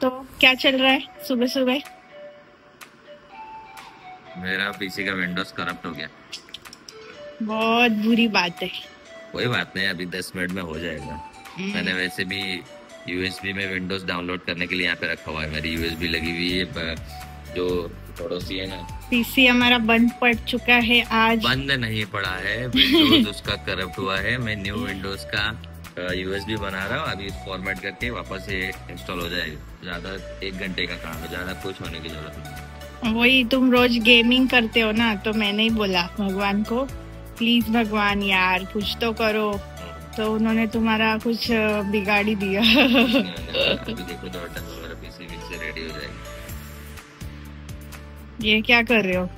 तो क्या चल रहा है सुबह सुबह? मेरा पीसी का विंडोज करप्ट हो गया। बहुत बुरी बात है। कोई बात नहीं, अभी 10 मिनट में हो जाएगा। मैंने वैसे भी यूएसबी में विंडोज डाउनलोड करने के लिए यहाँ पे रखा हुआ है। मेरी यूएसबी लगी हुई है जो पड़ोसी है ना। पीसी हमारा बंद पड़ चुका है। आज बंद नहीं पड़ा है, विंडोज उसका करप्ट हुआ है। मैं न्यू विंडोज का यूएसबी बना रहा हूँ, अभी फॉर्मेट करके वापस ये इंस्टॉल हो जाएगा। ज्यादा एक घंटे का काम है, ज्यादा कुछ होने की जरूरत नहीं। वही तुम रोज गेमिंग करते हो ना, तो मैंने ही बोला भगवान को, प्लीज भगवान यार कुछ तो करो, तो उन्होंने तुम्हारा कुछ बिगाड़ ही दिया। देखो तो तुम्हारा पीसी से रेडी हो जाएगा। ये क्या कर रहे हो?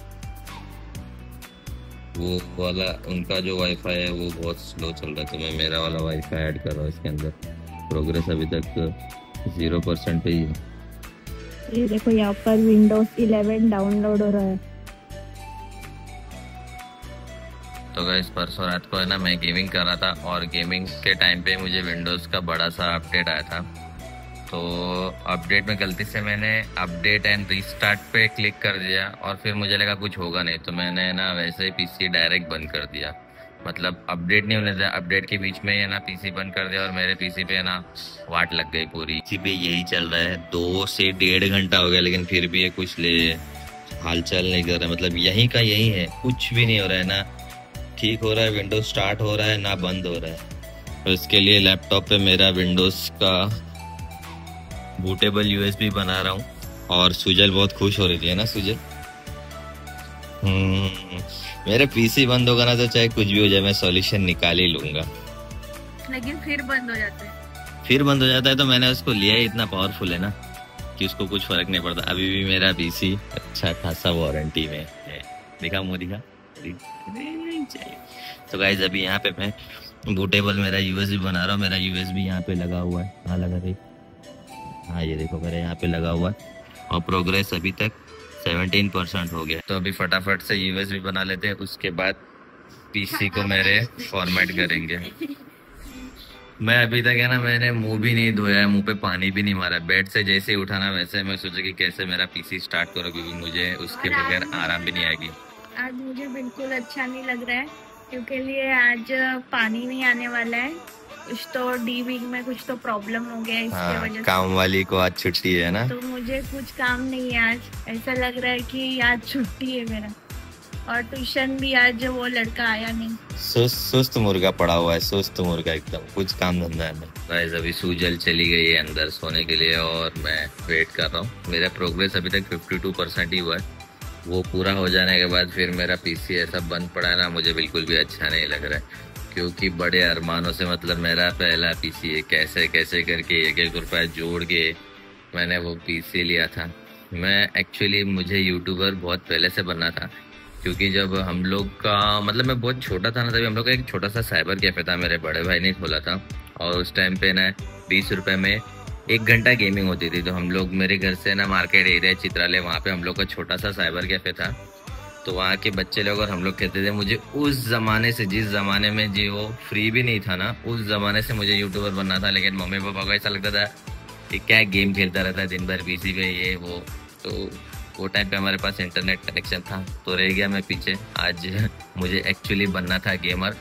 वो वाला उनका जो वाईफाई है वो बहुत स्लो चल रहा है, तो मैं मेरा वाला वाईफाई ऐड कर रहा हूँ इसके अंदर। प्रोग्रेस अभी तक 0% पे ही है। ये देखो यहाँ पर विंडोज 11 डाउनलोड हो रहा है। तो गाइस परसों रात को है ना, मैं गेमिंग कर रहा था और गेमिंग के टाइम पे मुझे विंडोज का बड़ा सा अपडेट आया था। तो अपडेट में गलती से मैंने अपडेट एंड रीस्टार्ट पे क्लिक कर दिया और फिर मुझे लगा कुछ होगा नहीं, तो मैंने ना वैसे ही पीसी डायरेक्ट बंद कर दिया। मतलब अपडेट नहीं होने दिया, अपडेट के बीच में है ना पीसी बंद कर दिया और मेरे पीसी पे ना वाट लग गई पूरी। जी पे यही चल रहा है, 2 से 1.5 घंटा हो गया, लेकिन फिर भी ये कुछ हालचाल नहीं कर रहा है। मतलब यहीं का यही है, कुछ भी नहीं हो रहा है, ना ठीक हो रहा है, विंडोज स्टार्ट हो रहा है, ना बंद हो रहा है। तो इसके लिए लैपटॉप पे मेरा विंडोज का बूटेबल यूएसबी बना रहा हूँ और सुजल बहुत खुश हो रही थी, है ना सुजल? मेरा पीसी बंद होगा ना, तो चाहे कुछ भी हो जाए मैं सॉल्यूशन निकाल ही लूंगा। लेकिन फिर बंद हो जाता है, फिर बंद हो जाता है। तो मैंने उसको लिया ही, इतना पावरफुल है ना कि उसको कुछ फर्क नहीं पड़ता। अभी भी मेरा पीसी अच्छा खासा वारंटी में है। दिखा मुझे, दिखा। तो गाइस अभी यहाँ पे मैं बूटेबल मेरा यूएसबी बना रहा हूँ। मेरा यूएसबी यहाँ पे लगा हुआ है, कहाँ लगा रही? हाँ ये देखो मेरे यहाँ पे लगा हुआ है और प्रोग्रेस अभी तक 17% हो गया। तो अभी फटाफट से यूएसबी बना लेते हैं, उसके बाद पीसी को मेरे फॉर्मेट करेंगे। मैं अभी तक है ना, मैंने मुंह भी नहीं धोया है, मुंह पे पानी भी नहीं मारा। बेड से जैसे ही उठाना वैसे मैं सोचा कि कैसे मेरा पीसी स्टार्ट करो, क्योंकि मुझे उसके बगैर आराम भी नहीं आएगी। आज मुझे बिल्कुल अच्छा नहीं लग रहा है, क्योंकि लिए आज पानी नहीं आने वाला है। कुछ तो डीविंग में कुछ तो प्रॉब्लम हो गया, इसके वजह काम वाली को आज छुट्टी है ना, तो मुझे कुछ काम नहीं है आज। ऐसा लग रहा है कि आज छुट्टी है मेरा। और ट्यूशन भी आज वो लड़का आया नहीं, सुस्त मुर्गा पड़ा हुआ है, सुस्त मुर्गा एकदम, कुछ काम धंधा है नहीं। गाइस अभी सुजल चली गई है अंदर सोने के लिए और मैं वेट कर रहा हूँ। मेरा प्रोग्रेस अभी तक 52% ही हुआ है। वो पूरा हो जाने के बाद फिर मेरा पीसी ऐसा बंद पड़ा है ना, मुझे बिल्कुल भी अच्छा नहीं लग रहा है, क्योंकि बड़े अरमानों से मतलब मेरा पहला पीसी है। कैसे कैसे करके 1-1 रुपया जोड़ के मैंने वो पीसी लिया था। मैं एक्चुअली मुझे यूट्यूबर बहुत पहले से बनना था, क्योंकि जब हम लोग का मतलब मैं बहुत छोटा था ना, तभी हम लोग का एक छोटा सा साइबर कैफे था, मेरे बड़े भाई ने खोला था। और उस टाइम पे ना 20 रुपये में 1 घंटा गेमिंग होती थी। तो हम लोग मेरे घर से ना मार्केट एरिया चित्रालय, वहाँ पे हम लोग का छोटा सा साइबर कैफे था। तो वहाँ के बच्चे लोग और हम लोग कहते थे, मुझे उस ज़माने से, जिस ज़माने में जी वो फ्री भी नहीं था ना, उस ज़माने से मुझे यूट्यूबर बनना था। लेकिन मम्मी पापा को ऐसा लगता था कि क्या गेम खेलता रहता है दिन भर पीसी पे, ये वो। तो वो टाइम पे हमारे पास इंटरनेट कनेक्शन था, तो रह गया मैं पीछे। आज मुझे एक्चुअली बनना था गेमर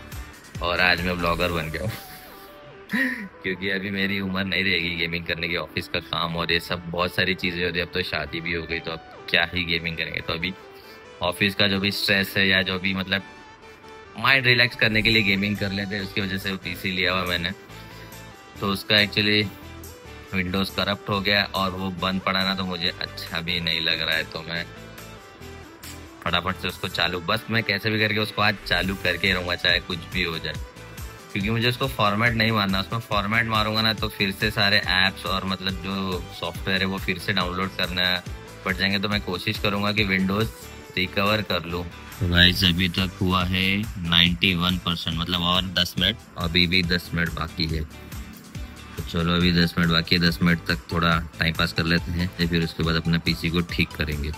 और आज मैं ब्लॉगर बन गया हूँ। क्योंकि अभी मेरी उम्र नहीं रहेगी गेमिंग करने की, ऑफिस का काम और ये सब बहुत सारी चीज़ें होती है। अब तो शादी भी हो गई, तो अब क्या ही गेमिंग करेंगे। तो अभी ऑफिस का जो भी स्ट्रेस है या जो भी मतलब माइंड रिलैक्स करने के लिए गेमिंग कर लेते हैं, उसकी वजह से पीसी लिया हुआ मैंने। तो उसका एक्चुअली विंडोज़ करप्ट हो गया और वो बंद पड़ा ना, तो मुझे अच्छा भी नहीं लग रहा है। तो मैं फटाफट से उसको चालू, बस मैं कैसे भी करके उसको आज चालू करके रहूँगा, चाहे कुछ भी हो जाए, क्योंकि मुझे उसको फॉर्मेट नहीं मारना। उसमें फॉर्मेट मारूंगा ना तो फिर से सारे ऐप्स और मतलब जो सॉफ्टवेयर है वो फिर से डाउनलोड करना पड़ जाएंगे। तो मैं कोशिश करूंगा कि विंडोज़ रिकवर कर लूँ। गाइस अभी तक हुआ है 91%, मतलब और 10 मिनट, अभी भी 10 मिनट बाकी है। तो चलो अभी 10 मिनट बाकी है, 10 मिनट तक थोड़ा टाइम पास कर लेते हैं, फिर उसके बाद अपना पीसी को ठीक करेंगे।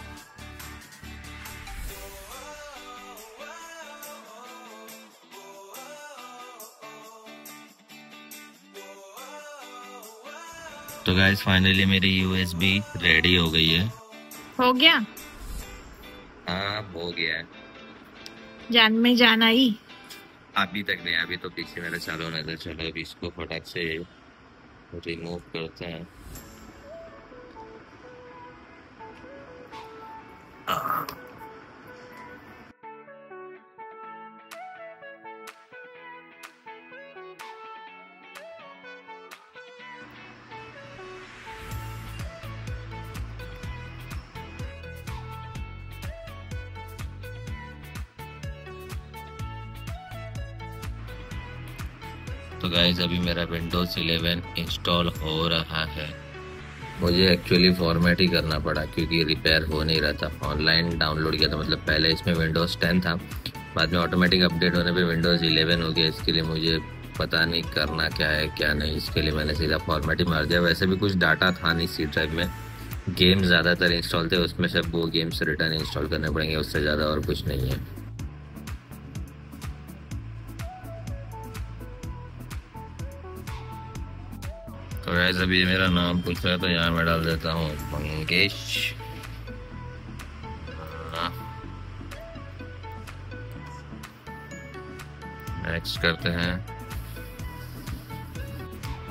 तो गाइस फाइनली मेरी यूएसबी रेडी हो गई है। हो गया? हाँ हो गया। जान में जान आई? अभी तक नहीं, अभी तो पीछे मेरा चालू होना था। चलो अभी इसको फटाक से रिमूव करते हैं। तो गाइस अभी मेरा विंडोज 11 इंस्टॉल हो रहा है। मुझे एक्चुअली फॉर्मेट ही करना पड़ा क्योंकि रिपेयर हो नहीं रहा था। ऑनलाइन डाउनलोड किया था, मतलब पहले इसमें विंडोज 10 था, बाद में ऑटोमेटिक अपडेट होने पे विंडोज 11 हो गया। इसके लिए मुझे पता नहीं करना क्या है क्या नहीं, इसके लिए मैंने सीधा फॉर्मेट ही मार दिया। वैसे भी कुछ डाटा था नहीं सी ड्राइव में, गेम ज़्यादातर इंस्टॉल थे, उसमें सब वो गेम्स रिटर्न इंस्टॉल करने पड़ेंगे, उससे ज़्यादा और कुछ नहीं है। तो गाइस अभी मेरा नाम पूछ रहा है तो यहाँ मैं डाल देता हूँ मंगेश। नेक्स्ट करते हैं।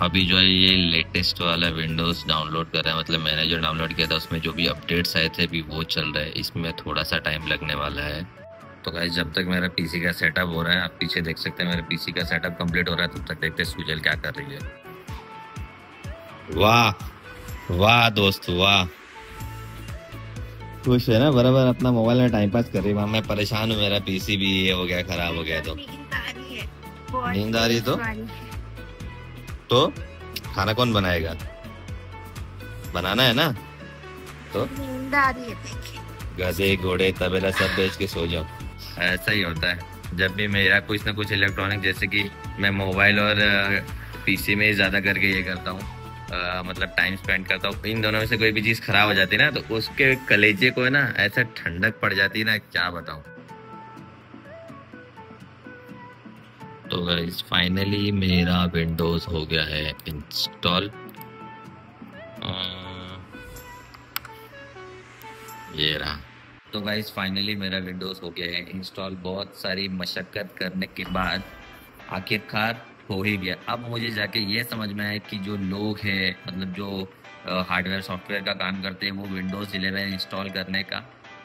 अभी जो है ये लेटेस्ट वाला विंडोज डाउनलोड कर रहा है, मतलब मैंने जो डाउनलोड किया था उसमें जो भी अपडेट्स आए थे अभी वो चल रहा है। इसमें थोड़ा सा टाइम लगने वाला है। तो गाइस जब तक मेरा पीसी का सेटअप हो रहा है, आप पीछे देख सकते हैं मेरा पीसी का सेटअप कंप्लीट हो रहा है, तब तक देखते हैं सुजल क्या कर रही है। वाह वाह दोस्त वाह, खुश है ना? बराबर अपना मोबाइल में टाइम पास कर रही है। मैं परेशान हूँ, मेरा पीसी भी ये हो गया खराब हो गया। तो नींद आ रही है तो खाना कौन बनाएगा? बनाना है ना? तो नींद आ रही है। गधे घोड़े तबेला सब बेच के सो जाओ। ऐसा ही होता है जब भी मेरा कुछ ना कुछ इलेक्ट्रॉनिक, जैसे कि मैं मोबाइल और पीसी में ज्यादा करके ये करता हूँ, मतलब टाइम स्पेंड करता हूँ। इन दोनों में से कोई भी चीज़ खराब हो जाती है ना तो उसके कलेजे को है ना ऐसा ठंडक पड़ जाती है ना, क्या बताऊँ। तो गाइस फाइनली मेरा विंडोज हो गया है इंस्टॉल। ये रहा। तो गाइस फाइनली मेरा विंडोज हो गया है इंस्टॉल। बहुत सारी मशक्कत करने के बाद आखिरकार हो ही गया। अब मुझे जाके ये समझ में आया कि जो लोग हैं, मतलब जो हार्डवेयर सॉफ्टवेयर का काम करते हैं, वो विंडोज़ 11 इंस्टॉल करने का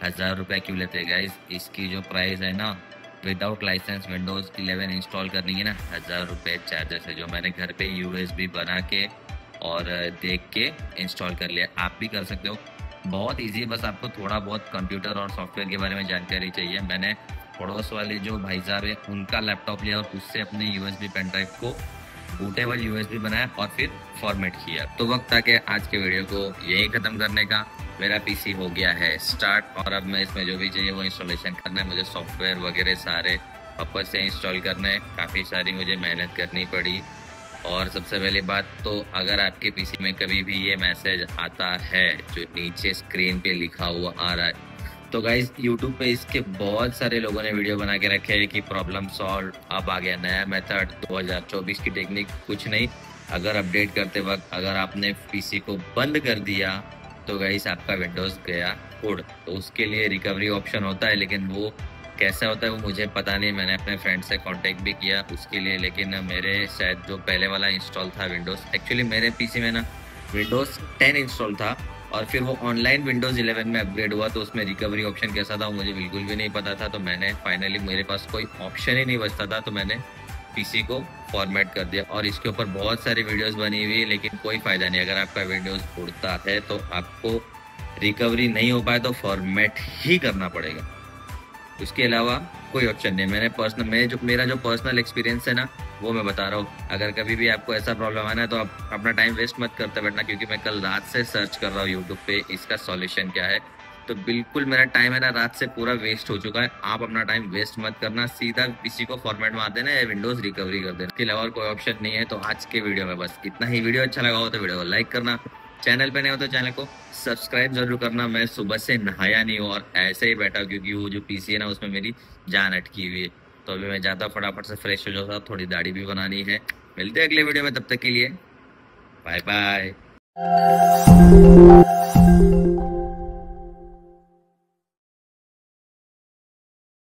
1000 रुपये क्यों लेते हैं। गाइस इसकी जो प्राइस है ना, विदाउट लाइसेंस विंडोज़ 11 इंस्टॉल करनी है ना, 1000 रुपये चार्जेस है, जो मैंने घर पे USB बना के और देख के इंस्टॉल कर लिया। आप भी कर सकते हो, बहुत ईजी है। बस आपको थोड़ा बहुत कंप्यूटर और सॉफ्टवेयर के बारे में जानकारी चाहिए। मैंने पड़ोस वाले जो भाई साहब है उनका लैपटॉप लिया और उससे अपने USB पेन ड्राइव को बूटेबल USB बनाया और फिर फॉर्मेट किया। तो वक्त था कि आज के वीडियो को यही ख़त्म करने का। मेरा पीसी हो गया है स्टार्ट और अब मैं इसमें जो भी चाहिए वो इंस्टॉलेशन करना है। मुझे सॉफ्टवेयर वगैरह सारे वापस से इंस्टॉल करना है, काफ़ी सारी मुझे मेहनत करनी पड़ी। और सबसे पहली बात तो अगर आपके पीसी में कभी भी ये मैसेज आता है जो नीचे स्क्रीन पे लिखा हुआ आ रहा है, तो गाइस YouTube पे इसके बहुत सारे लोगों ने वीडियो बना के रखे हैं कि प्रॉब्लम सॉल्व। अब आ गया नया मेथड 2024 की टेक्निक। कुछ नहीं, अगर अपडेट करते वक्त अगर आपने पीसी को बंद कर दिया तो गाइस आपका विंडोज़ गया उड़। तो उसके लिए रिकवरी ऑप्शन होता है, लेकिन वो कैसा होता है वो मुझे पता नहीं। मैंने अपने फ्रेंड से कॉन्टेक्ट भी किया उसके लिए, लेकिन मेरे शायद जो पहले वाला इंस्टॉल था विंडोज़, एक्चुअली मेरे पीसी में ना विंडोज़ 10 इंस्टॉल था और फिर वो ऑनलाइन विंडोज़ 11 में अपग्रेड हुआ, तो उसमें रिकवरी ऑप्शन कैसा था मुझे बिल्कुल भी नहीं पता था। तो मैंने फाइनली, मेरे पास कोई ऑप्शन ही नहीं बचता था, तो मैंने पीसी को फॉर्मेट कर दिया और इसके ऊपर बहुत सारी वीडियोस बनी हुई है, लेकिन कोई फ़ायदा नहीं। अगर आपका विंडोज़ उड़ता है तो आपको रिकवरी नहीं हो पाए तो फॉर्मेट ही करना पड़ेगा, उसके अलावा कोई ऑप्शन नहीं। मैंने पर्सनल, मेरा जो पर्सनल एक्सपीरियंस है ना वो मैं बता रहा हूँ। अगर कभी भी आपको ऐसा प्रॉब्लम आना है तो आप अपना टाइम वेस्ट मत करते बैठना, क्योंकि मैं कल रात से सर्च कर रहा हूँ यूट्यूब पे इसका सॉल्यूशन क्या है। तो बिल्कुल मेरा टाइम है ना रात से पूरा वेस्ट हो चुका है। आप अपना टाइम वेस्ट मत करना, सीधा पीसी को फॉर्मेट मार देना या विंडोज़ रिकवरी कर देना, इसके अलावा और कोई ऑप्शन नहीं है। तो आज के वीडियो में बस इतना ही। वीडियो अच्छा लगा हो तो वीडियो को लाइक करना, चैनल पे नए हो तो चैनल को सब्सक्राइब जरूर करना। मैं सुबह से नहाया नहीं हूँ और ऐसे ही बैठा हूँ क्योंकि वो जो पीसी है ना उसमें मेरी जान अटकी हुई है। तो अभी मैं जाता हूँ, फटाफट से फ्रेश हो जाता हूँ, थोड़ी दाढ़ी भी बनानी है। मिलते हैं अगले वीडियो में, तब तक के लिए बाय बाय।